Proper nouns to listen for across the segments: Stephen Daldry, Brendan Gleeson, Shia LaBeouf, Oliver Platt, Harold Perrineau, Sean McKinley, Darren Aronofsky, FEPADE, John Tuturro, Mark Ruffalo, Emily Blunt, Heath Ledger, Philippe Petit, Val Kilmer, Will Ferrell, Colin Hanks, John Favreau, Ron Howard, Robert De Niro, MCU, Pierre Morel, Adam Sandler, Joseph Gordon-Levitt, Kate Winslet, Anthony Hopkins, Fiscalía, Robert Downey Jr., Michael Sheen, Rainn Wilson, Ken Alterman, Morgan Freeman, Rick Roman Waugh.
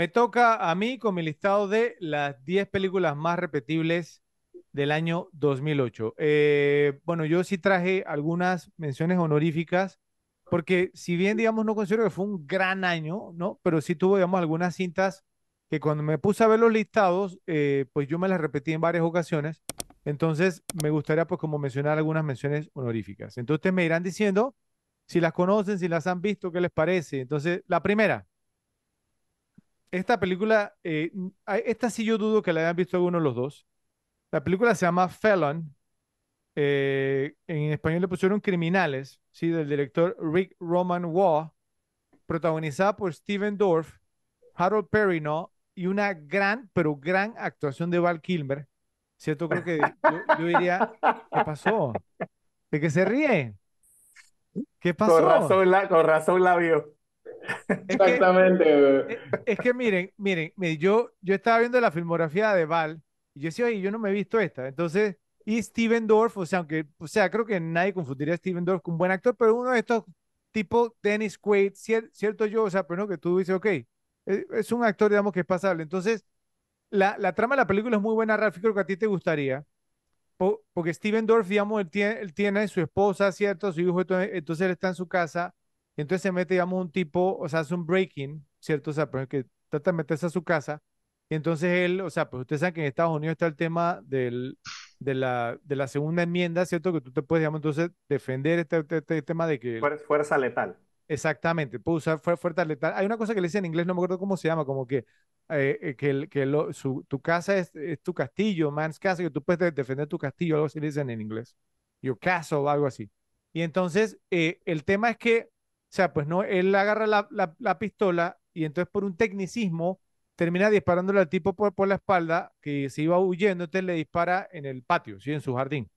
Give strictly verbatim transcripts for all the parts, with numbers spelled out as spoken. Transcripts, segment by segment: Me toca a mí con mi listado de las diez películas más repetibles del año dos mil ocho. Eh, bueno, yo sí traje algunas menciones honoríficas, porque si bien, digamos, no considero que fue un gran año, ¿no? Pero sí tuvo, digamos, algunas cintas que cuando me puse a ver los listados, eh, pues yo me las repetí en varias ocasiones. Entonces, me gustaría, pues, como mencionar algunas menciones honoríficas. Entonces, me irán diciendo si las conocen, si las han visto, qué les parece. Entonces, la primera. Esta película, eh, esta sí yo dudo que la hayan visto alguno de los dos. La película se llama Felon. Eh, en español le pusieron Criminales, ¿sí? Del director Rick Roman Waugh, protagonizada por Steven Dorff, Harold Perrineau y una gran, pero gran actuación de Val Kilmer. ¿Cierto? Creo que yo, yo diría, ¿qué pasó? ¿De qué se ríe? ¿Qué pasó? Con razón la, con razón la vio. Es que, Exactamente. Es, es que miren, miren, miren yo, yo estaba viendo la filmografía de Val y yo decía, oye, yo no me he visto esta. Entonces, y Steven Dorff, o sea, aunque, o sea, creo que nadie confundiría a Steven Dorff con un buen actor, pero uno de estos tipo Dennis Quaid, cier, cierto yo, o sea, pero no, que tú dices, ok, es, es un actor, digamos, que es pasable. Entonces, la, la trama de la película es muy buena, Ralph, creo que a ti te gustaría, po, porque Steven Dorff, digamos, él tiene, él tiene su esposa, cierto, su hijo, entonces él está en su casa. Entonces se mete, digamos, un tipo, o sea, hace un break-in, ¿cierto? O sea, pero que trata de meterse a su casa. Y entonces él, o sea, pues ustedes saben que en Estados Unidos está el tema del, de, la, de la segunda enmienda, ¿cierto? Que tú te puedes, digamos, entonces defender este, este, este tema de que... Fuerza letal. Exactamente, puedes usar fuerza letal. Hay una cosa que le dicen en inglés, no me acuerdo cómo se llama, como que, eh, que, el, que lo, su, tu casa es, es tu castillo, man's castle, que tú puedes defender tu castillo, algo así le dicen en inglés. Your castle, o algo así. Y entonces, eh, el tema es que, o sea, pues no, él agarra la, la, la pistola y entonces por un tecnicismo termina disparándole al tipo por, por la espalda, que se iba huyendo, entonces le dispara en el patio, ¿sí? En su jardín.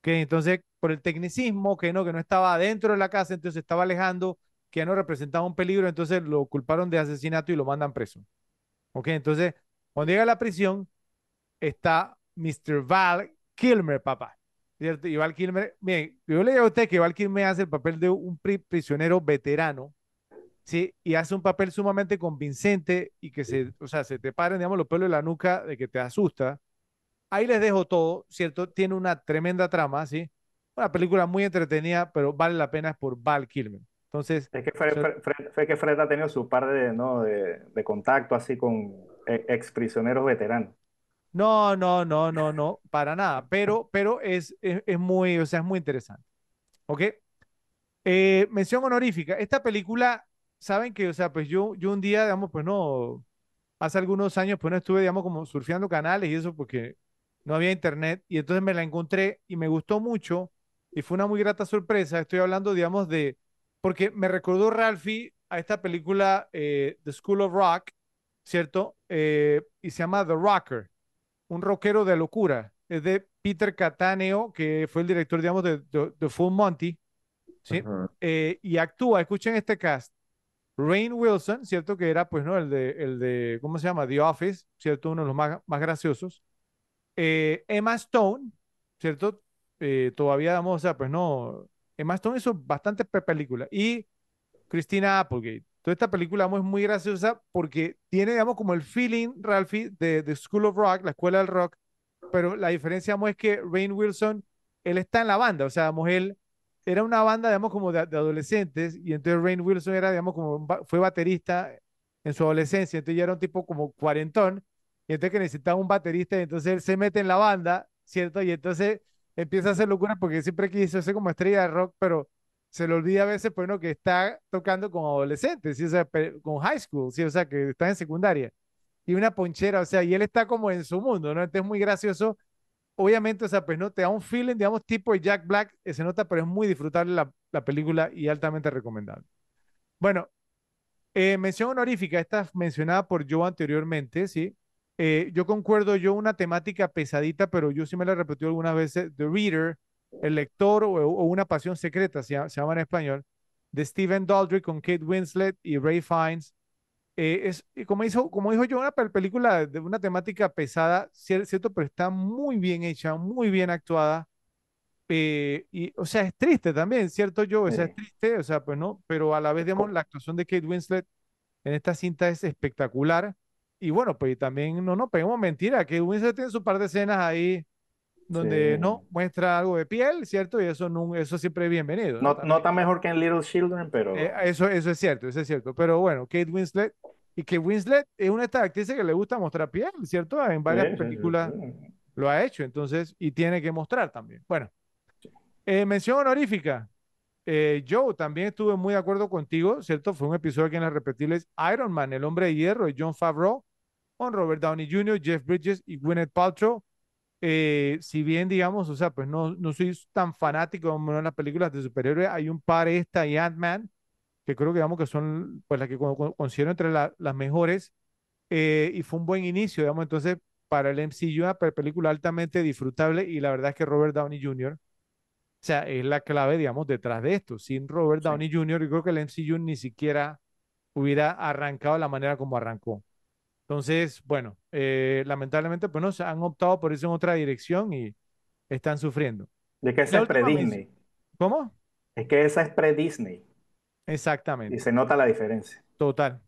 Que entonces, por el tecnicismo, que no, que no estaba adentro de la casa, entonces estaba alejando, que ya no representaba un peligro, entonces lo culparon de asesinato y lo mandan preso. Ok, entonces, cuando llega a la prisión, está mister Val Kilmer, papá. ¿Cierto? Y Val Kilmer, miren, yo le digo a usted que Val Kilmer hace el papel de un prisionero veterano, ¿sí? Y hace un papel sumamente convincente y que se, o sea, se te paren, digamos, los pelos de la nuca de que te asusta. Ahí les dejo todo, ¿cierto? Tiene una tremenda trama, ¿sí? Una película muy entretenida, pero vale la pena por Val Kilmer. Entonces... Es que Fred, o sea, Fred, Fred, que Fred ha tenido su par de, ¿no? de, de contacto así con ex prisioneros veteranos. No, no, no, no, no, para nada, pero, pero es, es, es muy, o sea, es muy interesante, ¿ok? Eh, mención honorífica, esta película, ¿saben que? O sea, pues yo, yo un día, digamos, pues no, hace algunos años, pues no estuve, digamos, como surfeando canales y eso porque no había internet, y entonces me la encontré y me gustó mucho, y fue una muy grata sorpresa, estoy hablando, digamos, de, porque me recordó Ralphie a esta película eh, The School of Rock, ¿cierto? Eh, y se llama The Rocker. Un rockero de locura, es de Peter Cataneo, que fue el director, digamos, de, de, de Full Monty, ¿sí? Uh-huh. eh, y actúa, escuchen este cast, Rainn Wilson, ¿cierto? Que era, pues, ¿no? El de, el de ¿cómo se llama? The Office, ¿cierto? Uno de los más, más graciosos. Eh, Emma Stone, ¿cierto? Eh, todavía, vamos, o sea, pues, no, Emma Stone hizo bastantes películas, y Cristina Applegate. Toda esta película, digamos, es muy graciosa porque tiene, digamos, como el feeling, Ralphie, de, de School of Rock, la escuela del rock, pero la diferencia, digamos, es que Rainn Wilson, él está en la banda, o sea, digamos, él era una banda, digamos, como de, de adolescentes, y entonces Rainn Wilson era, digamos, como fue baterista en su adolescencia, entonces ya era un tipo como cuarentón, y entonces que necesitaba un baterista, y entonces él se mete en la banda, ¿cierto? Y entonces empieza a hacer locuras porque siempre quiso ser como estrella de rock, pero se le olvida a veces, pues, ¿no? Que está tocando con adolescentes, ¿sí? O sea, con high school, ¿sí? O sea, que está en secundaria. Y una ponchera, o sea, y él está como en su mundo, ¿no? Entonces es muy gracioso. Obviamente, o sea, pues, ¿no? Te da un feeling, digamos, tipo Jack Black, se nota, pero es muy disfrutable la, la película y altamente recomendable. Bueno, eh, mención honorífica, esta mencionada por Joe anteriormente, ¿sí? Eh, yo concuerdo, yo una temática pesadita, pero yo sí me la repetí algunas veces, The Reader, El Lector o, o Una Pasión Secreta, se llama, se llama en español, de Stephen Daldry con Kate Winslet y Ray Fiennes. Eh, es, como, hizo, como dijo yo, una película de una temática pesada, cierto, pero está muy bien hecha, muy bien actuada. Eh, y, o sea, es triste también, ¿cierto yo? O sea, es triste, o sea, pues no, pero a la vez, digamos, la actuación de Kate Winslet en esta cinta es espectacular. Y bueno, pues también no nos peguemos mentira, que Winslet tiene su par de escenas ahí donde sí. no muestra algo de piel, ¿cierto? Y eso, no, eso siempre es bienvenido. No, no, no tan mejor que en Little Children, pero... Eh, eso, eso es cierto, eso es cierto. Pero bueno, Kate Winslet, y Kate Winslet es una de estas actrices que le gusta mostrar piel, ¿cierto? En varias sí, películas sí, sí, sí. lo ha hecho, entonces, y tiene que mostrar también. Bueno, eh, mención honorífica. Eh, Joe, también estuve muy de acuerdo contigo, ¿cierto? Fue un episodio que en las repetibles Iron Man, el hombre de hierro, y John Favreau, con Robert Downey junior, Jeff Bridges y Gwyneth Paltrow. Eh, si bien, digamos, o sea, pues no, no soy tan fanático como en las películas de superhéroes, hay un par, esta y Ant-Man, que creo que digamos que son pues las que considero entre la, las mejores, eh, y fue un buen inicio, digamos, entonces para el M C U, una película altamente disfrutable, y la verdad es que Robert Downey junior, o sea, es la clave, digamos, detrás de esto. Sin Robert sí. Downey junior, yo creo que el M C U ni siquiera hubiera arrancado de la manera como arrancó. Entonces, bueno, eh, lamentablemente, pues no, se han optado por irse en otra dirección y están sufriendo. De que esa es pre-Disney. ¿Cómo? Es que esa es pre-Disney. Exactamente. Y se nota la diferencia. Total.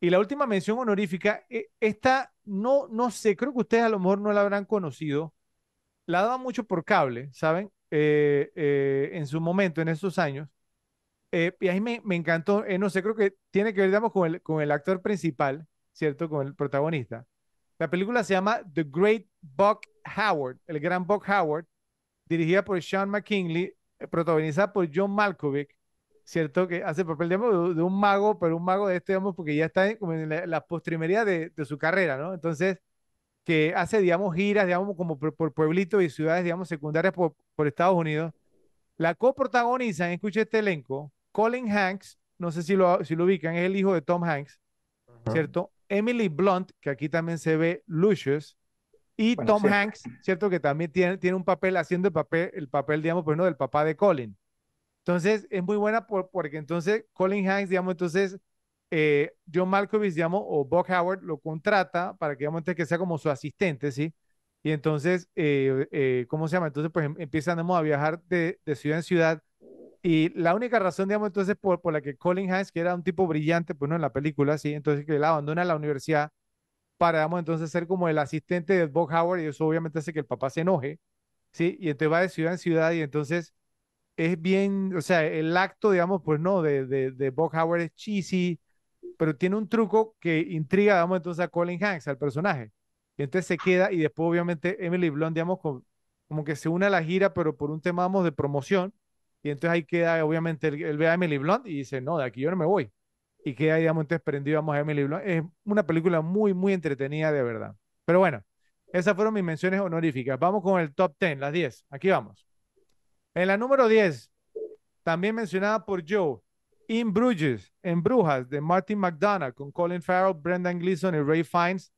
Y la última mención honorífica, esta no, no sé, creo que ustedes a lo mejor no la habrán conocido. La daban mucho por cable, ¿saben? Eh, eh, en su momento, en esos años, eh, y ahí me, me encantó, eh, no sé, creo que tiene que ver, digamos, con el, con el actor principal, ¿cierto? Con el protagonista. La película se llama The Great Buck Howard, el gran Buck Howard, dirigida por Sean McKinley, eh, protagonizada por John Malkovich, ¿cierto? Que hace el papel, digamos, de, de un mago, pero un mago de este, digamos, porque ya está en, como en la, la postrimería de, de su carrera, ¿no? Entonces, que hace, digamos, giras, digamos, como por, por pueblitos y ciudades, digamos, secundarias por, por Estados Unidos. La coprotagonizan, escucha este elenco, Colin Hanks, no sé si lo, si lo ubican, es el hijo de Tom Hanks, uh-huh. ¿cierto? Emily Blunt, que aquí también se ve Lucius, y bueno, Tom sí. Hanks, ¿cierto? Que también tiene, tiene un papel, haciendo el papel, el papel, digamos, pues no, del papá de Colin. Entonces, es muy buena por, porque entonces Colin Hanks, digamos, entonces... Eh, John Malkovich, digamos, o Buck Howard lo contrata para que, digamos, que sea como su asistente, ¿sí? Y entonces, eh, eh, ¿cómo se llama? Entonces, pues em empiezan, digamos, a viajar de, de ciudad en ciudad, y la única razón, digamos, entonces, por, por la que Colin Hanks, que era un tipo brillante, pues no, en la película, ¿sí? Entonces, que él abandona la universidad para, digamos, entonces ser como el asistente de Buck Howard, y eso obviamente hace que el papá se enoje, ¿sí? Y entonces va de ciudad en ciudad, y entonces es bien, o sea, el acto, digamos, pues no, de, de, de Buck Howard es cheesy, pero tiene un truco que intriga, digamos, entonces a Colin Hanks, al personaje. Y entonces se queda, y después obviamente Emily Blunt, digamos, con, como que se une a la gira, pero por un tema, digamos, de promoción. Y entonces ahí queda, obviamente, él, él ve a Emily Blunt y dice, no, de aquí yo no me voy. Y queda, digamos, entonces prendido, digamos, a Emily Blunt. Es una película muy, muy entretenida, de verdad. Pero bueno, esas fueron mis menciones honoríficas. Vamos con el top diez, las diez. Aquí vamos. En la número diez, también mencionada por Joe, In Bruges, En Brujas, de Martin McDonagh, con Colin Farrell, Brendan Gleeson y Ray Fiennes.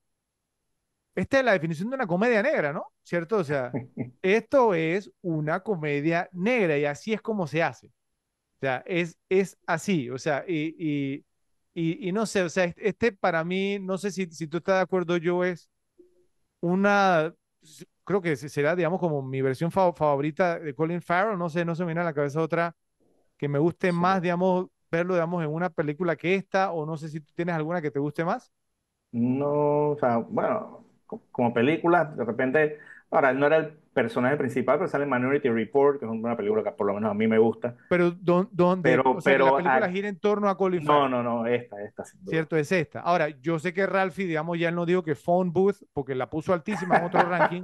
Esta es la definición de una comedia negra, ¿no? ¿Cierto? O sea, esto es una comedia negra, y así es como se hace. O sea, es, es así, o sea, y, y, y, y no sé, o sea, este para mí, no sé si, si tú estás de acuerdo, Joe, es una... Creo que será, digamos, como mi versión fav favorita de Colin Farrell, no sé, no se me viene a la cabeza otra que me guste sí. más, digamos, verlo, digamos, en una película que esta, o no sé si tú tienes alguna que te guste más. No, o sea, bueno, como película, de repente, ahora, él no era el personaje principal, pero sale Minority Report, que es una película que por lo menos a mí me gusta. Pero, don, don, pero, o sea, pero la película a... gira en torno a Colin Farrell. No, no, no, esta, esta. Sin duda. Cierto, es esta. Ahora, yo sé que Ralphie, digamos, ya él no dijo que Phone Booth, porque la puso altísima en otro ranking.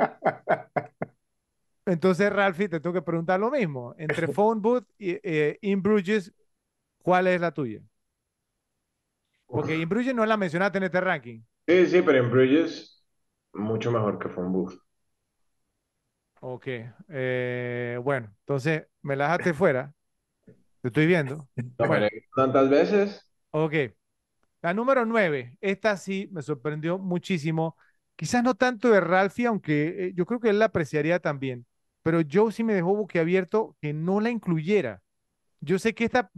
Entonces, Ralphie, te tengo que preguntar lo mismo. Entre Phone Booth y eh, In Bruges, ¿cuál es la tuya? Porque In Bruges no la mencionaste en este ranking. Sí, sí, pero In Bruges mucho mejor que Phone Booth. Ok, eh, bueno, entonces me la dejaste fuera. Te estoy viendo. No, bueno. Tantas veces. Ok. La número nueve. Esta sí me sorprendió muchísimo. Quizás no tanto de Ralphie, aunque eh, yo creo que él la apreciaría también. Pero Joe sí me dejó boquiabierto que no la incluyera. Yo sé que esta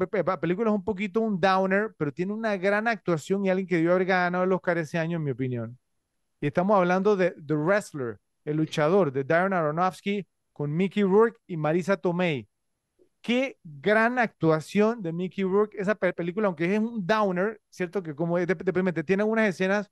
película es un poquito un downer, pero tiene una gran actuación y alguien que debió haber ganado el Oscar ese año, en mi opinión. Y estamos hablando de The Wrestler, El Luchador, de Darren Aronofsky, con Mickey Rourke y Marisa Tomei. Qué gran actuación de Mickey Rourke. Esa pe película, aunque es un downer, ¿cierto? Que como deprimente, tiene unas escenas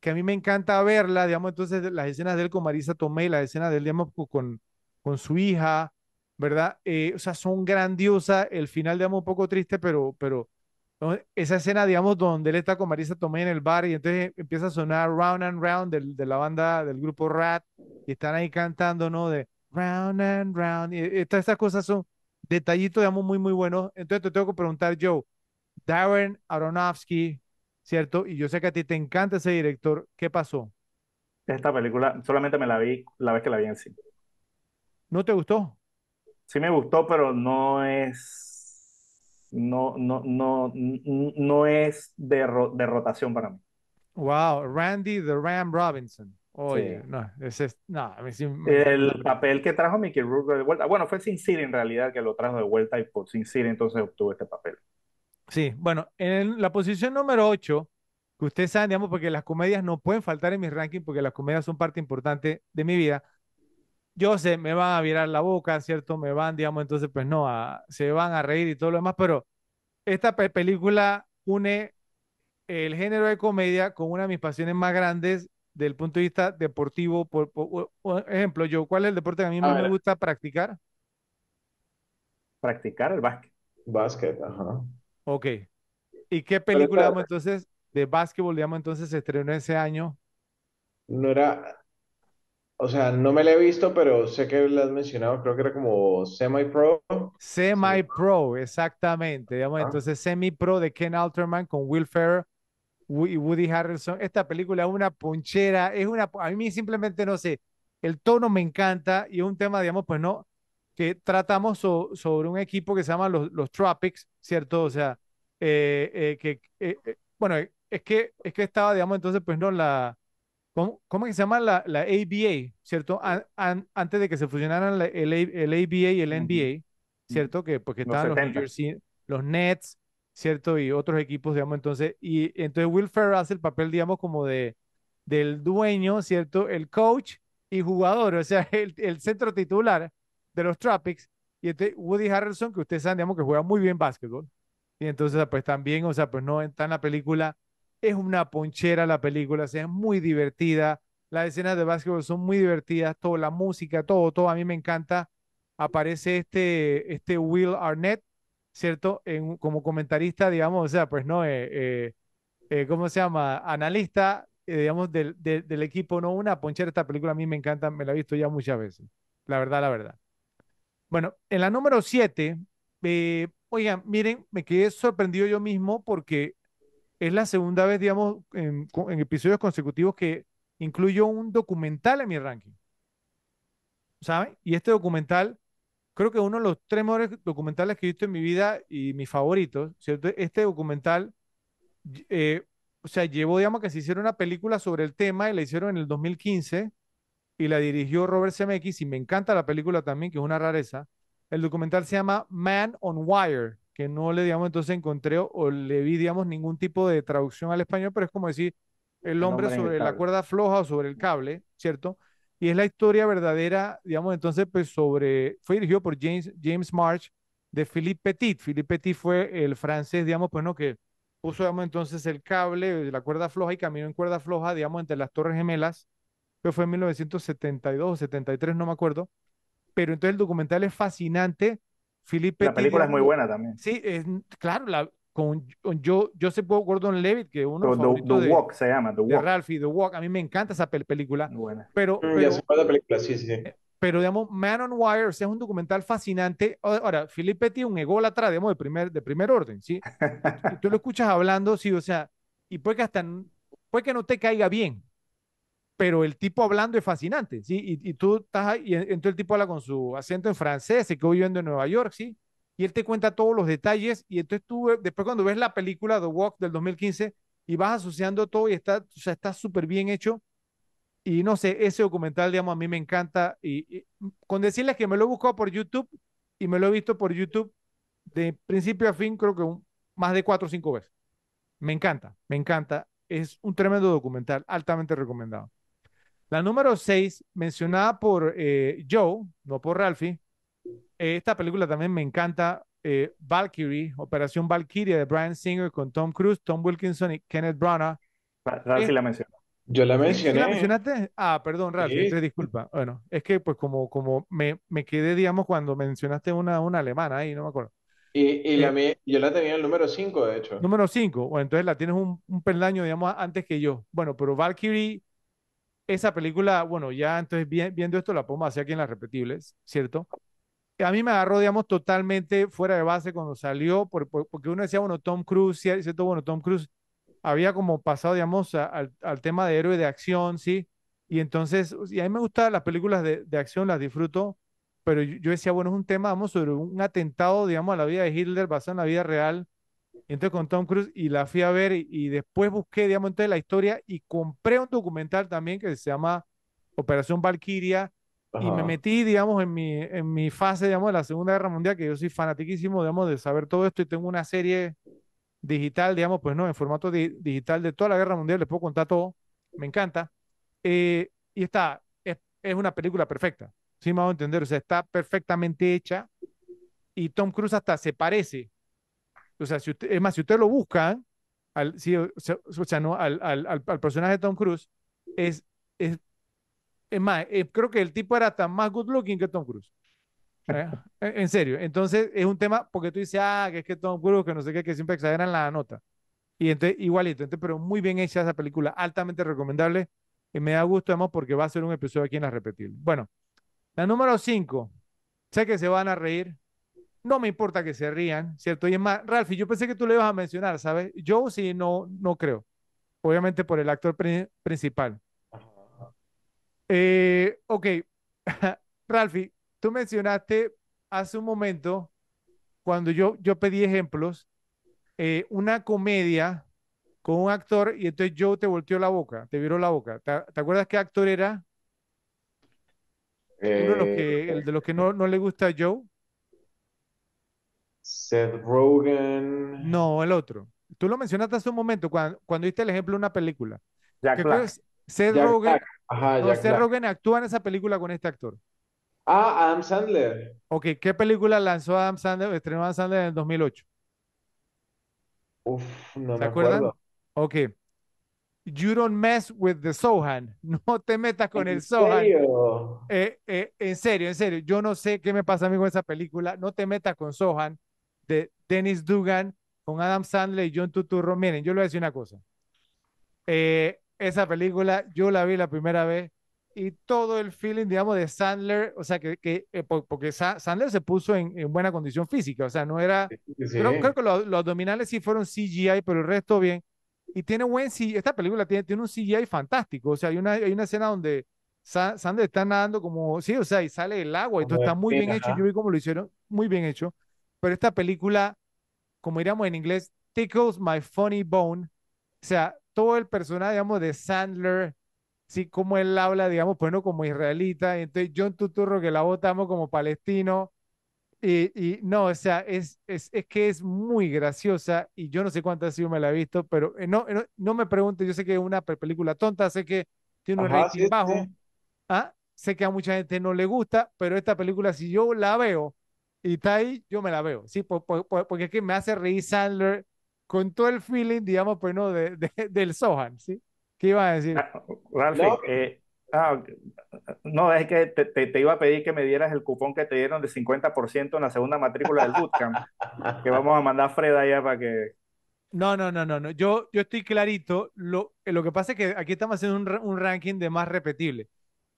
que a mí me encanta verla, digamos, entonces las escenas de él con Marisa Tomei, las escenas de él, digamos, con, con su hija, ¿verdad? Eh, o sea, son grandiosas. El final, digamos, un poco triste, pero, pero entonces, esa escena, digamos, donde él está con Marisa Tomei en el bar y entonces empieza a sonar Round and Round de, de la banda, del grupo Rat, y están ahí cantando, ¿no? De Round and Round. Y estas, estas cosas son detallitos, digamos, muy, muy buenos. Entonces te tengo que preguntar, Joe, Darren Aronofsky, ¿cierto? Y yo sé que a ti te encanta ese director. ¿Qué pasó? Esta película solamente me la vi la vez que la vi en cine. ¿No te gustó? Sí me gustó, pero no es no, no, no, no es de, ro, de rotación para mí. Wow, Randy the Ram Robinson. Oye, sí. no, ese es, no, a mí sí me... El papel que trajo Mickey Rourke de vuelta, bueno, fue Sin City en realidad que lo trajo de vuelta y por Sin City entonces obtuvo este papel. Sí, bueno, en la posición número ocho, que ustedes saben, digamos, porque las comedias no pueden faltar en mis rankings, porque las comedias son parte importante de mi vida. Yo sé, me van a virar la boca, ¿cierto? Me van, digamos, entonces, pues no, a, se van a reír y todo lo demás, pero esta pe película une el género de comedia con una de mis pasiones más grandes desde el punto de vista deportivo. Por, por, por ejemplo, yo, ¿cuál es el deporte que a mí más me gusta practicar? Practicar el básquet. Básquet, ajá. Ok. ¿Y qué película, digamos, entonces, de básquetbol, digamos, entonces se estrenó ese año? No era... O sea, no me la he visto, pero sé que la has mencionado, creo que era como Semi-Pro. Semi-Pro, exactamente. Digamos, ah. Entonces, Semi-Pro de Ken Alterman con Will Ferrell y Woody Harrelson. Esta película es una ponchera, es una... A mí simplemente, no sé, el tono me encanta y es un tema, digamos, pues no... que tratamos so, sobre un equipo que se llama los, los Tropics, ¿cierto? O sea, eh, eh, que, eh, eh, bueno, es que, es que estaba, digamos, entonces, pues no, la, ¿cómo, cómo que se llama? La, la A B A, ¿cierto? An, an, antes de que se fusionaran la, el, el A B A y el N B A, ¿cierto? Que, porque estaban los, los New Jersey, los Nets, ¿cierto? Y otros equipos, digamos, entonces, y entonces Will Ferrell hace el papel, digamos, como de, del dueño, ¿cierto? El coach y jugador, o sea, el, el centro titular de los Tropics, y este Woody Harrelson, que ustedes saben, digamos, que juega muy bien básquetbol, y entonces, pues también, o sea, pues no está en la película, es una ponchera la película, o sea, es muy divertida, las escenas de básquetbol son muy divertidas, toda la música, todo, todo, a mí me encanta. Aparece este, este Will Arnett, ¿cierto? En, como comentarista, digamos, o sea, pues no, eh, eh, eh, ¿cómo se llama? Analista, eh, digamos, del, del, del equipo, no, una ponchera esta película, a mí me encanta, me la he visto ya muchas veces, la verdad, la verdad. Bueno, en la número siete, eh, oigan, miren, me quedé sorprendido yo mismo porque es la segunda vez, digamos, en, en episodios consecutivos que incluyo un documental en mi ranking, ¿saben? Y este documental, creo que uno de los tres mejores documentales que he visto en mi vida y mis favoritos, ¿cierto? Este documental, eh, o sea, llevó, digamos, que se hicieron una película sobre el tema y la hicieron en el dos mil quince, y la dirigió Robert Zemeckis, y me encanta la película también, que es una rareza. El documental se llama Man on Wire, que no le, digamos, entonces encontré o le vi, digamos, ningún tipo de traducción al español, pero es como decir el hombre sobre la cuerda floja o sobre el cable, ¿cierto? Y es la historia verdadera, digamos, entonces, pues sobre... Fue dirigido por James, James Marsh, de Philippe Petit. Philippe Petit fue el francés, digamos, pues no, que puso, digamos, entonces el cable, la cuerda floja, y caminó en cuerda floja, digamos, entre las Torres Gemelas, que fue en mil novecientos setenta y dos o setenta y tres, no me acuerdo, pero entonces el documental es fascinante. Philippe la película Petit, es muy buena también. Sí, es, claro, la, con, con yo, Joseph Gordon-Levitt, que uno the, the de, Walk se llama, The de Walk. Ralphie, The Walk, a mí me encanta esa pel película. Buena. Pero, pero, ya se fue la película, sí, sí, sí. Pero, digamos, Man on Wire, o sea, es un documental fascinante. Ahora, Philippe Petit, un ególatra, digamos, de primer, de primer orden, ¿sí? Y tú lo escuchas hablando, sí, o sea, y puede que hasta, puede que no te caiga bien, pero el tipo hablando es fascinante, ¿sí? Y, y tú estás ahí, y entonces el tipo habla con su acento en francés, se quedó viviendo en Nueva York, ¿sí? Y él te cuenta todos los detalles, y entonces tú, después cuando ves la película The Walk del dos mil quince, y vas asociando todo, y está, o sea, está súper bien hecho, y no sé, ese documental, digamos, a mí me encanta, y, y con decirles que me lo he buscado por YouTube, y me lo he visto por YouTube, de principio a fin, creo que un, más de cuatro o cinco veces. Me encanta, me encanta, es un tremendo documental, altamente recomendado. La número seis, mencionada por eh, Joe, no por Ralphie, Eh, esta película también me encanta. Eh, Valkyrie, Operación Valkyria de Bryan Singer con Tom Cruise, Tom Wilkinson y Kenneth Branagh. Ralph sí la mencionó. Yo la mencioné. ¿La mencionaste? Ah, perdón, Ralph, sí. te disculpa. Bueno, es que pues como, como me, me quedé, digamos, cuando mencionaste una, una alemana ahí, no me acuerdo. Y, y la, eh, yo la tenía en el número cinco, de hecho. Número cinco, bueno, entonces la tienes un, un peldaño, digamos, antes que yo. Bueno, pero Valkyrie, esa película, bueno, ya entonces viendo esto la podemos hacer aquí en las repetibles, ¿cierto? A mí me agarró, digamos, totalmente fuera de base cuando salió, por, por, porque uno decía, bueno, Tom Cruise, ¿cierto? Bueno, Tom Cruise había como pasado, digamos, a, al, al tema de héroe de acción, ¿sí? Y entonces, y a mí me gustan las películas de, de acción, las disfruto, pero yo decía, bueno, es un tema, vamos, sobre un atentado, digamos, a la vida de Hitler, basado en la vida real, entonces con Tom Cruise, y la fui a ver, y, y después busqué, digamos, entonces la historia, y compré un documental también que se llama Operación Valkyria, ajá. Y me metí, digamos, en mi, en mi fase, digamos, de la Segunda Guerra Mundial, que yo soy fanatiquísimo, digamos, de saber todo esto, y tengo una serie digital, digamos, pues no, en formato di digital de toda la Guerra Mundial, les puedo contar todo, me encanta, eh, y está, es, es una película perfecta, sí me hago entender, o sea, está perfectamente hecha, y Tom Cruise hasta se parece, o sea, si usted, es más, si usted lo busca, al, sí, o sea, o sea, no, al, al, al, al personaje de Tom Cruise, es, es Es más, eh, creo que el tipo era tan más good looking que Tom Cruise. ¿Eh? En serio. Entonces, es un tema, porque tú dices, ah, que es que Tom Cruise, que no sé qué, que siempre exageran la nota. Y entonces, igualito. Entonces, pero muy bien hecha esa película, altamente recomendable. Y me da gusto, además, porque va a ser un episodio aquí en la repetible. Bueno, la número cinco. Sé que se van a reír. No me importa que se rían, ¿cierto? Y es más, Ralph, yo pensé que tú le ibas a mencionar, ¿sabes? Yo sí, no, no creo. Obviamente por el actor pri- principal. Eh, ok, Ralphie, tú mencionaste hace un momento, cuando yo, yo pedí ejemplos, eh, una comedia con un actor y entonces Joe te volteó la boca, te viró la boca. ¿Te, te acuerdas qué actor era? Eh, Uno de los que, el de los que no, no le gusta a Joe. Seth Rogen. No, el otro. Tú lo mencionaste hace un momento, cuando, cuando diste el ejemplo de una película. Jack Black. Seth Jack Rogen. Black. Ajá, no, Seth Rogen actúa en esa película con este actor. Ah, Adam Sandler. Ok, ¿qué película lanzó Adam Sandler, estrenó Adam Sandler en el dos mil ocho? Uf, no me acuerdan? acuerdo. Ok. You don't mess with the Sohan. No te metas con el Sohan. ¿En serio? Eh, eh, en serio, en serio. Yo no sé qué me pasa a mí con esa película. No te metas con Sohan, de Dennis Dugan, con Adam Sandler y John Tuturro. Miren, yo les voy a decir una cosa. Eh... Esa película, yo la vi la primera vez y todo el feeling, digamos, de Sandler, o sea, que, que eh, porque Sa Sandler se puso en, en buena condición física, o sea, no era... Sí. Creo, creo que los, los abdominales sí fueron C G I, pero el resto bien. Y tiene buen C G I, esta película tiene, tiene un C G I fantástico, o sea, hay una, hay una escena donde Sa Sandler está nadando como... Sí, o sea, y sale del agua y todo está muy bien hecho, yo vi cómo lo hicieron, muy bien hecho. Pero esta película, como diríamos en inglés, tickles my funny bone, o sea... todo el personaje, digamos, de Sandler, sí, como él habla, digamos, bueno, como israelita, entonces John Tuturro que la votamos como palestino, y, y no, o sea, es, es, es que es muy graciosa, y yo no sé cuántas veces me la he visto, pero eh, no, no, no me pregunte, yo sé que es una película tonta, sé que tiene un Ajá, rating sí, bajo, sí. ¿Ah? Sé que a mucha gente no le gusta, pero esta película, si yo la veo, y está ahí, yo me la veo, sí, por, por, por, porque es que me hace reír Sandler, con todo el feeling, digamos, pues no, de, de, del Sohan, ¿sí? ¿Qué iba a decir? Ah, Ralphie, no. Eh, ah, no, es que te, te, te iba a pedir que me dieras el cupón que te dieron de cincuenta por ciento en la segunda matrícula del bootcamp, que vamos a mandar a Fred allá para que... No, no, no, no, no. Yo, yo estoy clarito, lo, lo que pasa es que aquí estamos haciendo un, un ranking de más repetible,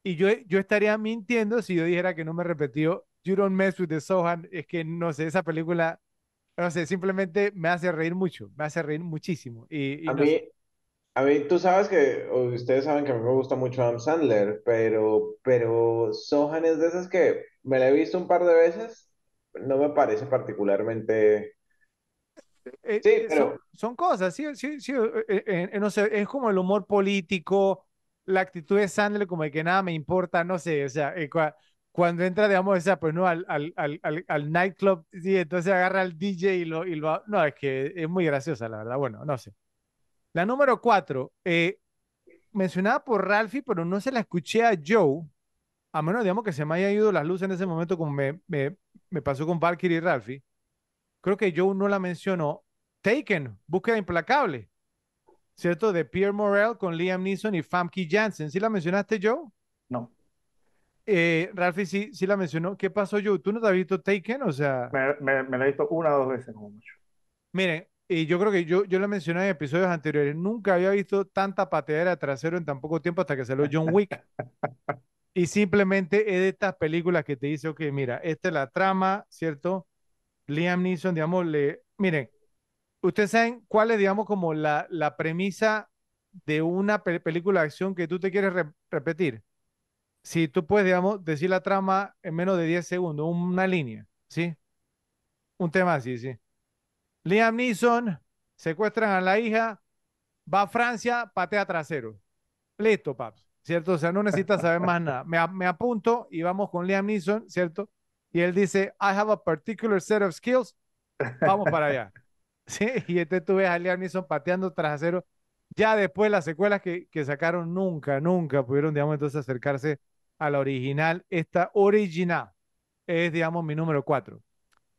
y yo, yo estaría mintiendo si yo dijera que no me repetió You Don't Mess With The Sohan, es que, no sé, esa película... No sé, simplemente me hace reír mucho, me hace reír muchísimo. Y, y a, no mí, sé. a mí, tú sabes que, ustedes saben que a mí me gusta mucho Adam Sandler, pero, pero Sohan es de esas que me la he visto un par de veces, no me parece particularmente... Eh, sí, eh, pero... Son, son cosas, sí, sí, sí eh, eh, eh, no sé, es como el humor político, la actitud de Sandler como de que nada me importa, no sé, o sea... Eh, cua... Cuando entra, digamos, esa, pues no, al, al, al, al nightclub, sí, entonces agarra al D J y lo, y lo... No, es que es muy graciosa, la verdad. Bueno, no sé. La número cuatro, eh, mencionada por Ralphie, pero no se la escuché a Joe, a menos, digamos, que se me hayan ido las luces en ese momento, como me, me, me pasó con Valkyrie y Ralphie. Creo que Joe no la mencionó. Taken, Búsqueda Implacable, ¿cierto? De Pierre Morel con Liam Neeson y Famke Janssen. ¿Sí la mencionaste, Joe? No. Eh, Ralphie sí, sí la mencionó. ¿Qué pasó, Joe? ¿Tú no te has visto Taken? O sea... Me, me, me la he visto una o dos veces, como mucho. Miren, y yo creo que yo, yo lo mencioné en episodios anteriores. Nunca había visto tanta pateadera de trasero en tan poco tiempo hasta que salió John Wick. Y simplemente es de estas películas que te dice, ok, mira, esta es la trama, ¿cierto? Liam Neeson, digamos, le... Miren, ustedes saben cuál es, digamos, como la, la premisa de una pe película de acción que tú te quieres re repetir. Si tú puedes, digamos, decir la trama en menos de diez segundos, una línea, ¿sí? Un tema así, ¿sí? Liam Neeson, secuestran a la hija, va a Francia, patea trasero. Listo, paps, ¿cierto? O sea, no necesitas saber más nada. Me, me apunto y vamos con Liam Neeson, ¿cierto? Y él dice, I have a particular set of skills, vamos para allá. ¿Sí? Y entonces tú ves a Liam Neeson pateando trasero. Ya después las secuelas que, que sacaron nunca, nunca pudieron, digamos, entonces acercarse a la original. Esta original es, digamos, mi número cuatro.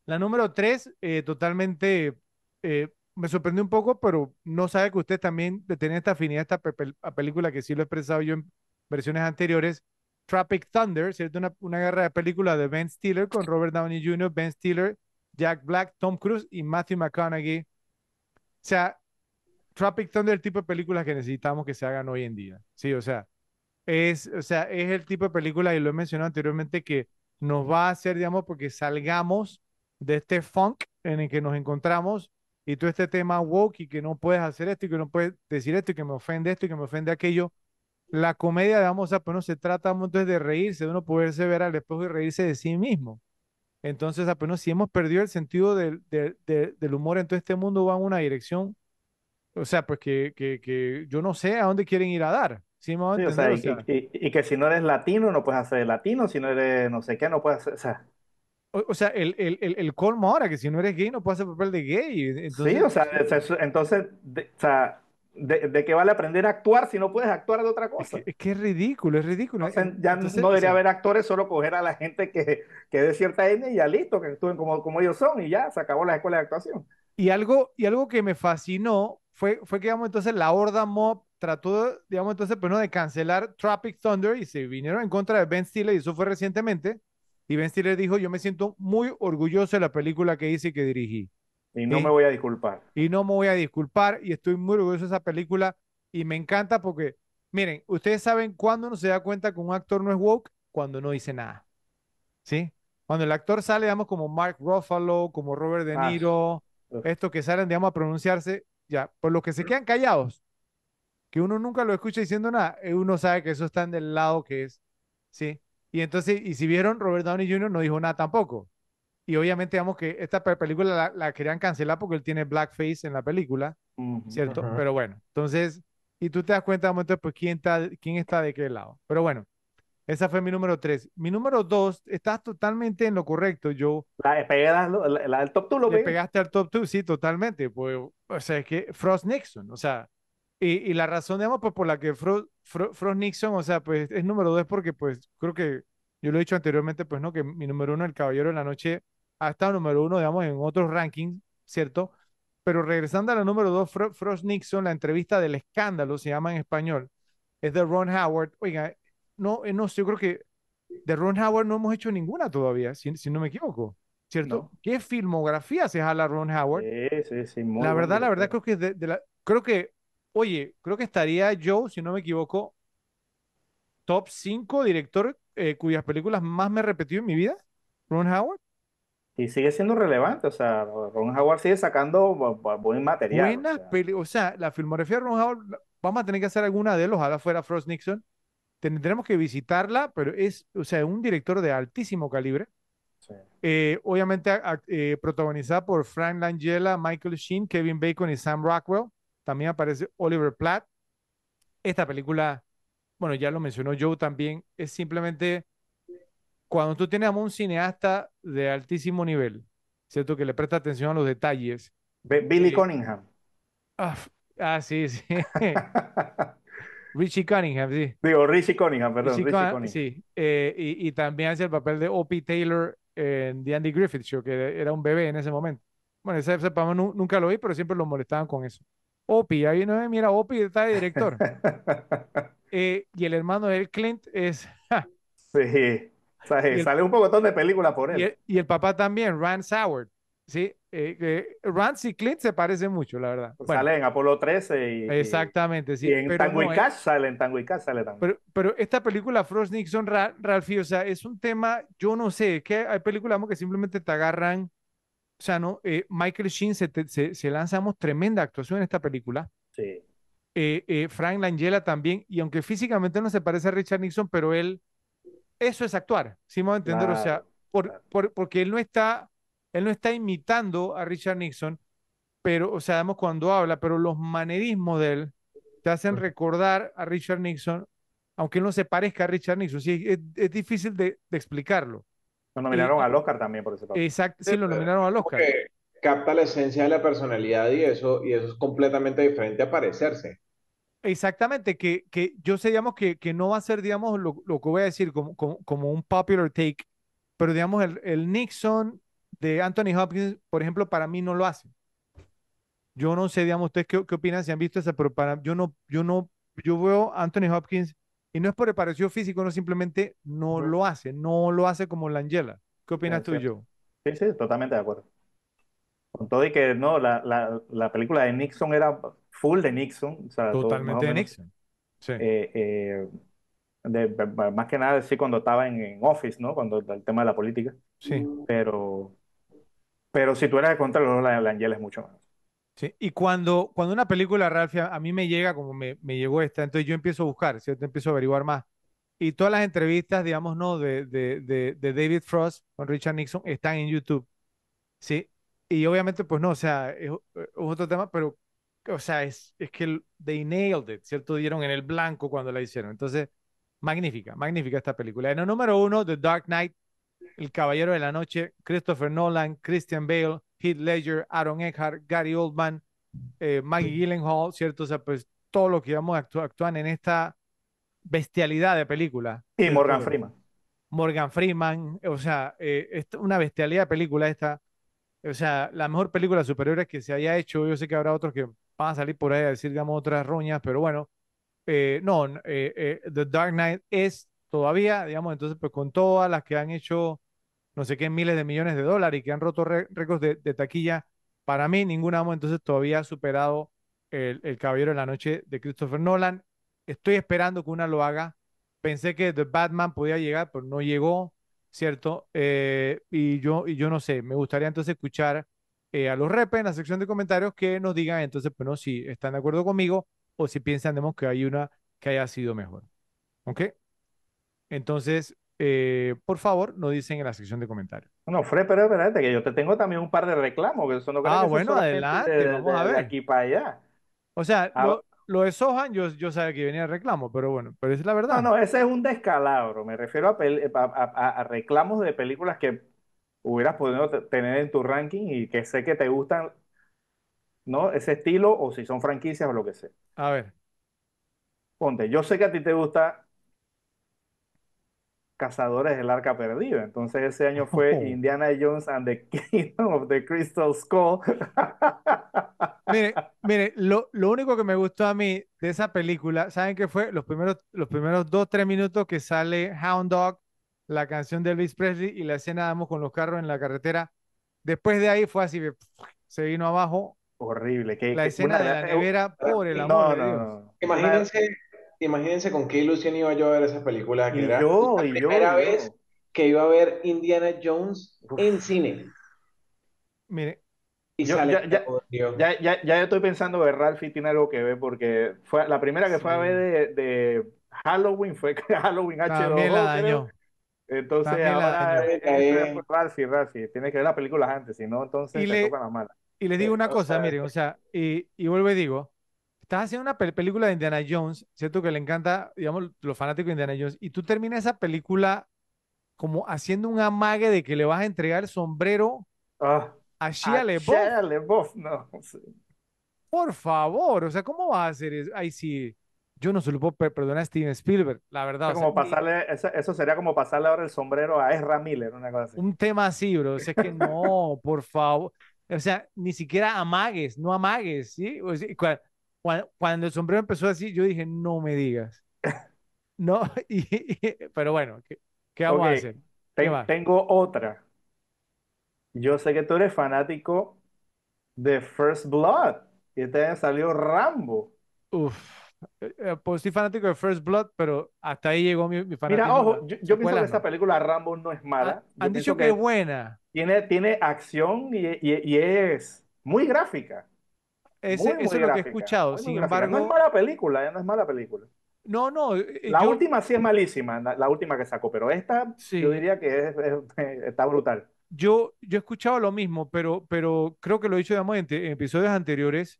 La número tres, eh, totalmente, eh, me sorprendió un poco, pero no sabe que usted también tenía esta afinidad a esta pe pe a película que sí lo he expresado yo en versiones anteriores. Tropic Thunder, ¿cierto? Una, una guerra de películas de Ben Stiller con Robert Downey junior, Ben Stiller, Jack Black, Tom Cruise y Matthew McConaughey. O sea, Tropic Thunder es el tipo de películas que necesitamos que se hagan hoy en día. Sí, o sea, es, o sea, es el tipo de película, y lo he mencionado anteriormente, que nos va a hacer, digamos, porque salgamos de este funk en el que nos encontramos y todo este tema woke y que no puedes hacer esto y que no puedes decir esto y que me ofende esto y que me ofende aquello. La comedia, digamos, o sea, pues no se trata entonces de reírse, de uno poderse ver al espejo y reírse de sí mismo. Entonces, apenas pues no, si hemos perdido el sentido del, del, del, del humor, entonces este mundo va en una dirección, o sea, pues que, que, que yo no sé a dónde quieren ir a dar. ¿Sí me va a entender? Sí, o sea, y, o sea, y, y que si no eres latino, no puedes hacer latino, si no eres no sé qué, no puedes hacer, o sea... O, o sea, el, el, el, el colmo ahora, que si no eres gay, no puedes hacer papel de gay. Entonces... Sí, o sea, entonces, de, o sea... ¿De, ¿De qué vale aprender a actuar si no puedes actuar de otra cosa? Es que es, que es ridículo, es ridículo. O sea, ya entonces, no debería o sea, haber actores, solo coger a la gente que, que de cierta etnia y ya listo, que actúen como, como ellos son y ya, se acabó la escuela de actuación. Y algo, y algo que me fascinó fue, fue que, digamos, entonces la horda mob trató, digamos, entonces, pues, no, de cancelar Tropic Thunder y se vinieron en contra de Ben Stiller, y eso fue recientemente, y Ben Stiller dijo, yo me siento muy orgulloso de la película que hice y que dirigí. Y no y, me voy a disculpar. Y no me voy a disculpar, y estoy muy orgulloso de esa película, y me encanta porque, miren, ustedes saben cuándo uno se da cuenta que un actor no es woke, cuando no dice nada, ¿sí? Cuando el actor sale, digamos, como Mark Ruffalo, como Robert De Niro, ah, estos que salen, digamos, a pronunciarse, ya, por los que se quedan callados, que uno nunca lo escucha diciendo nada, uno sabe que eso está del lado que es, ¿sí? Y entonces, y si vieron, Robert Downey junior no dijo nada tampoco. Y obviamente, digamos que esta película la, la querían cancelar porque él tiene blackface en la película, uh-huh, ¿cierto? Uh-huh. Pero bueno, entonces, y tú te das cuenta de momento, pues, ¿quién está, quién está de qué lado? Pero bueno, esa fue mi número tres. Mi número dos, estás totalmente en lo correcto, yo... La, pegas, la, la del top dos, ¿lo ves? Le pegaste al top dos, sí, totalmente. Pues, o sea, es que Frost Nixon, o sea, y, y la razón, digamos, pues, por la que Frost, Frost, Frost Nixon, o sea, pues, es número dos porque, pues, creo que yo lo he dicho anteriormente, pues, no, que mi número uno, El Caballero de la Noche, ha estado número uno, digamos, en otros rankings, ¿cierto? Pero regresando a la número dos, Fro Frost Nixon, la entrevista del escándalo, se llama en español, es de Ron Howard. Oiga, no, no, yo creo que de Ron Howard no hemos hecho ninguna todavía, si, si no me equivoco, ¿cierto? No. ¿Qué filmografía se jala Ron Howard? Sí, sí, sí, muy la verdad, la verdad, creo que, de, de la, creo que, oye, creo que estaría yo, si no me equivoco, top cinco director eh, cuyas películas más me he repetido en mi vida, Ron Howard. Y sigue siendo relevante, o sea, Ron Howard sigue sacando buen material. Buenas, o sea, o sea la filmografía de Ron Howard, vamos a tener que hacer alguna de él, ojalá fuera Frost Nixon, tendremos que visitarla, pero es, o sea, un director de altísimo calibre, sí. eh, obviamente a, eh, protagonizada por Frank Langella, Michael Sheen, Kevin Bacon y Sam Rockwell, también aparece Oliver Platt. Esta película, bueno, ya lo mencionó Joe también, es simplemente... Cuando tú tienes a un cineasta de altísimo nivel, ¿cierto? Que le presta atención a los detalles. Billy eh, Cunningham. Ah, ah, sí, sí. Richie Cunningham, sí. Digo, Richie Cunningham, perdón. Richie Cunningham, Cunningham. Sí. Eh, y, y también hace el papel de Opie Taylor en The Andy Griffith Show, que era un bebé en ese momento. Bueno, ese, ese papá nu, nunca lo vi, pero siempre lo molestaban con eso. Opie, ahí no, mira, Opie está de director. eh, y el hermano de él, Clint, es... sí, o sea, el, sale un pocotón de películas por él. Y el, y el papá también, Ron Howard, ¿sí? Eh, eh, Rance y Clint se parecen mucho, la verdad. Pues bueno, sale en Apolo trece y, exactamente, sí, y en Tango y Cash sale, en Tango y Cash sale también. Pero, pero esta película Frost Nixon, Ra Ralphie, o sea, es un tema, yo no sé, es que hay películas que simplemente te agarran, o sea, no, eh, Michael Sheen se, te, se, se lanzamos tremenda actuación en esta película. Sí. Eh, eh, Frank Langella también, y aunque físicamente no se parece a Richard Nixon, pero él, eso es actuar, si me voy a entender, claro, o sea, por, claro. por, porque él no está... Él no está imitando a Richard Nixon, pero, o sea, damos cuando habla, pero los manerismos de él te hacen recordar a Richard Nixon, aunque él no se parezca a Richard Nixon. Sí, es, es difícil de, de explicarlo. Lo nominaron y, al Oscar también por ese papel. Exacto, sí, sí, lo nominaron al Oscar. Porque capta la esencia de la personalidad y eso, y eso es completamente diferente a parecerse. Exactamente, que, que yo sé, digamos, que, que no va a ser, digamos, lo, lo que voy a decir como, como, como un popular take, pero, digamos, el, el Nixon... de Anthony Hopkins, por ejemplo, para mí no lo hace. Yo no sé, digamos, ustedes qué, qué opinan, si han visto esa, pero para, yo no, yo no, yo veo a Anthony Hopkins y no es por el parecido físico, no, simplemente no sí. lo hace, no lo hace como Langella. ¿Qué opinas sí, tú sí. y yo? Sí, sí, totalmente de acuerdo. Con todo y que, no, la, la, la película de Nixon era full de Nixon. O sea, totalmente todo, de menos, Nixon. Sí. Eh, eh, de, más que nada, sí, cuando estaba en, en Office, ¿no? Cuando el tema de la política. Sí. Pero... Pero si tú eres contra los Langella es mucho más. Sí, y cuando, cuando una película, Ralph, a mí me llega como me, me llegó esta, entonces yo empiezo a buscar, ¿cierto? Empiezo a averiguar más. Y todas las entrevistas, digamos, no, de, de, de, de David Frost con Richard Nixon están en YouTube, ¿sí? Y obviamente, pues no, o sea, es, es otro tema, pero, o sea, es, es que they nailed it, ¿cierto? Dieron en el blanco cuando la hicieron. Entonces, magnífica, magnífica esta película. En el número uno, The Dark Knight, El Caballero de la Noche, Christopher Nolan, Christian Bale, Heath Ledger, Aaron Eckhart, Gary Oldman, eh, Maggie Gyllenhaal, ¿cierto? O sea, pues todo lo que vamos a actu actuar en esta bestialidad de película. Y Morgan ¿no? Freeman. Morgan Freeman, o sea, eh, es una bestialidad de película esta. O sea, la mejor película superior que se haya hecho. Yo sé que habrá otros que van a salir por ahí a decir, digamos, otras roñas, pero bueno, eh, no, eh, eh, The Dark Knight es todavía, digamos, entonces, pues con todas las que han hecho no sé qué miles de millones de dólares y que han roto récords de, de taquilla, para mí ninguna, entonces, todavía ha superado el, el Caballero de la Noche de Christopher Nolan. Estoy esperando que una lo haga. Pensé que The Batman podía llegar, pero no llegó, ¿cierto? Eh, y, yo, y yo no sé, me gustaría entonces escuchar eh, a los repes en la sección de comentarios que nos digan, entonces, pues no, si están de acuerdo conmigo o si piensan, digamos, que hay una que haya sido mejor. ¿Ok? Entonces, eh, por favor, nos dicen en la sección de comentarios. No, Fred, pero espérate, que yo te tengo también un par de reclamos. Que eso no creo ah, que bueno, adelante, de, vamos de, a ver. De aquí para allá. O sea, ah, lo, lo de Sohan, yo, yo sabía que venía el reclamo, pero bueno, pero es la verdad. No, no, ese es un descalabro. Me refiero a, a, a, a reclamos de películas que hubieras podido tener en tu ranking y que sé que te gustan, ¿no? Ese estilo, o si son franquicias o lo que sea. A ver. Ponte, yo sé que a ti te gusta... Cazadores del Arca Perdida. Entonces ese año fue oh. Indiana Jones and the Kingdom of the Crystal Skull. Mire, mire, lo, lo único que me gustó a mí de esa película, ¿saben qué fue? Los primeros, los primeros dos, tres minutos que sale Hound Dog, la canción de Elvis Presley y la escena damos con los carros en la carretera. Después de ahí fue así, se vino abajo. Horrible. Que, la que, escena una, de la nevera, uh, por el amor no, de Dios. No, no. Imagínense... Imagínense con qué ilusión iba yo a ver esa película, que y era yo, la primera yo, vez yo. que iba a ver Indiana Jones Uf. en cine. Mire, y yo, sale ya, ya, ya, ya, ya estoy pensando que Ralphie tiene algo que ver, porque fue la primera que sí. fue a ver de, de Halloween, fue Halloween H dos O. Entonces ahora eh, eh, Ralphie, Ralphie, tiene que ver las películas antes, si no, entonces y te le, tocan las malas. Y les digo una entonces, cosa, miren, o sea, y, y vuelvo y digo, estás haciendo una pel película de Indiana Jones, ¿cierto? Que le encanta, digamos, los fanáticos de Indiana Jones, y tú terminas esa película como haciendo un amague de que le vas a entregar el sombrero ah, a Shia LaBeouf. Shia LaBeouf, no. Por favor, o sea, ¿cómo vas a hacer eso? Ay, sí. yo no se lo puedo perdonar a Steven Spielberg, la verdad. O sea, como pasarle, eso, eso sería como pasarle ahora el sombrero a Ezra Miller, una cosa así. Un tema así, bro. O sea, que no, por favor. O sea, ni siquiera amagues, no amagues, ¿sí? O sea, cuando, cuando el sombrero empezó así, yo dije, no me digas. No, y, y, pero bueno, ¿qué, qué vamos okay. a hacer? Ten, tengo otra. Yo sé que tú eres fanático de First Blood. Y este año salió Rambo. Uf. Pues soy fanático de First Blood, pero hasta ahí llegó mi, mi fanático. Mira, ojo, yo, yo pienso que esta película Rambo no es mala. Ha, han dicho que, que es buena. Tiene, tiene acción y, y, y es muy gráfica. Ese, muy, muy eso es lo que he escuchado. Muy Sin muy embargo, no es mala película, no es mala película. No, no. Eh, la yo... última sí es malísima, la, la última que sacó, pero esta sí. yo diría que es, es, está brutal. Yo, yo he escuchado lo mismo, pero, pero creo que lo he dicho digamos, en, en episodios anteriores,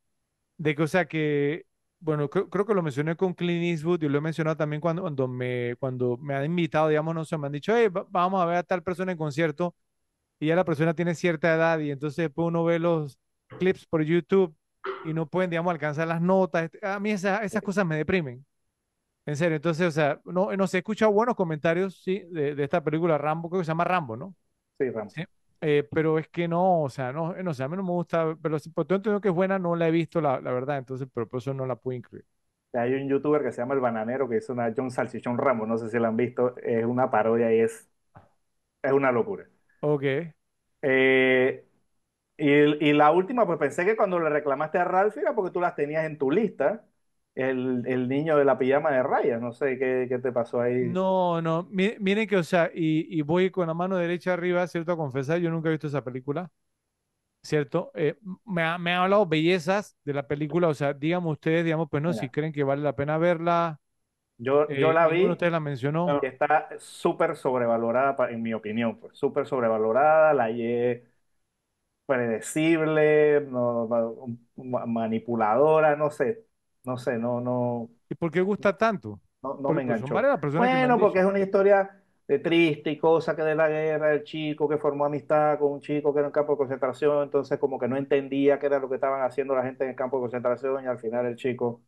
de que, o sea, que bueno, creo, creo que lo mencioné con Clint Eastwood y lo he mencionado también cuando, cuando, me, cuando me han invitado, digamos, no sé, me han dicho, hey, va, vamos a ver a tal persona en concierto y ya la persona tiene cierta edad y entonces después uno ve los clips por YouTube y no pueden, digamos, alcanzar las notas. A mí esa, esas cosas me deprimen. En serio, entonces, o sea, no, no sé, he escuchado buenos comentarios, sí, de, de esta película Rambo, creo que se llama Rambo, ¿no? Sí, Rambo. Sí. Eh, pero es que no, o sea, no, no o sea, a mí no me gusta, pero si por todo entiendo que es buena, no la he visto, la, la verdad, entonces, pero por eso no la pude incluir. Hay un youtuber que se llama El Bananero, que hizo una John Salchichón Rambo, no sé si la han visto, es una parodia y es, es una locura. Ok. Eh, y, y la última, pues pensé que cuando le reclamaste a Ralph era porque tú las tenías en tu lista, el, el niño de la pijama de rayas, no sé qué, qué te pasó ahí. No, no, miren que, o sea, y, y voy con la mano derecha arriba, ¿cierto? A confesar, yo nunca he visto esa película, ¿cierto? Eh, me, ha, me han hablado bellezas de la película, o sea, díganme ustedes, digamos, pues no, Mira. si creen que vale la pena verla. Yo, eh, yo la vi, usted la mencionó. Está súper sobrevalorada, en mi opinión, pues, súper sobrevalorada, la hallé predecible, no, manipuladora, no sé. No sé, no, no... ¿Y por qué gusta tanto? No, no me enganchó. Bueno, porque es una historia de triste y cosa que de la guerra, el chico que formó amistad con un chico que era en campo de concentración, entonces como que no entendía qué era lo que estaban haciendo la gente en el campo de concentración y al final el chico,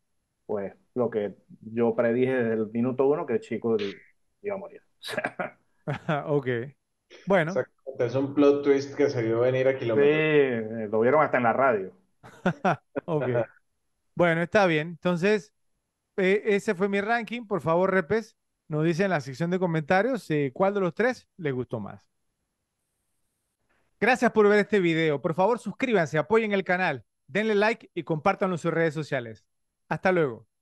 pues lo que yo predije desde el minuto uno, que el chico iba a morir. Ok. Bueno. Exacto. Es un plot twist que se vio venir a kilómetros. Sí, lo vieron hasta en la radio. Ok. Bueno, está bien. Entonces, eh, ese fue mi ranking. Por favor, repes, nos dicen en la sección de comentarios eh, cuál de los tres les gustó más. Gracias por ver este video. Por favor, suscríbanse, apoyen el canal, denle like y compártanlo en sus redes sociales. Hasta luego.